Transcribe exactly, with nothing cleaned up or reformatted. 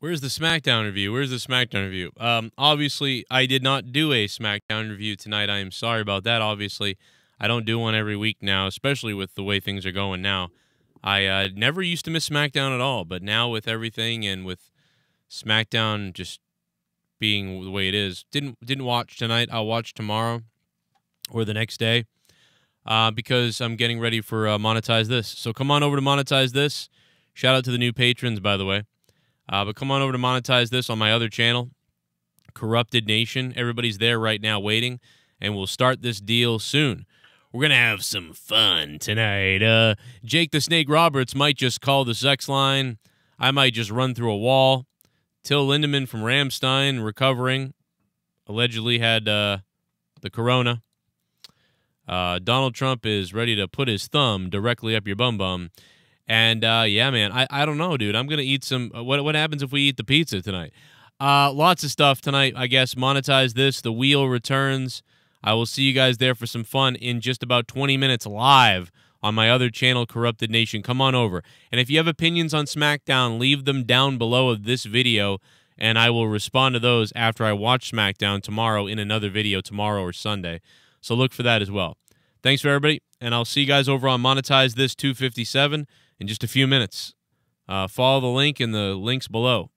Where's the SmackDown review? Where's the SmackDown review? Um, obviously, I did not do a SmackDown review tonight. I am sorry about that, obviously. I don't do one every week now, especially with the way things are going now. I uh, never used to miss SmackDown at all, but now with everything and with SmackDown just being the way it is, didn't didn't watch tonight. I'll watch tomorrow or the next day uh, because I'm getting ready for uh, Monetize This. So come on over to Monetize This. Shout out to the new patrons, by the way. Uh, but come on over to Monetize This on my other channel, Corrupted Nation. Everybody's there right now waiting, and we'll start this deal soon. We're going to have some fun tonight. Uh, Jake the Snake Roberts might just call the sex line. I might just run through a wall. Till Lindemann from Rammstein, recovering, allegedly had uh, the corona. Uh, Donald Trump is ready to put his thumb directly up your bum-bum. And, uh, yeah, man, I, I don't know, dude. I'm going to eat some... What what happens if we eat the pizza tonight? Uh, lots of stuff tonight, I guess. Monetize This. The wheel returns. I will see you guys there for some fun in just about twenty minutes live on my other channel, Corrupted Nation. Come on over. And if you have opinions on SmackDown, leave them down below of this video, and I will respond to those after I watch SmackDown tomorrow in another video tomorrow or Sunday. So look for that as well. Thanks for everybody, and I'll see you guys over on Monetize This two fifty-seven. In just a few minutes. Uh, follow the link in the links below.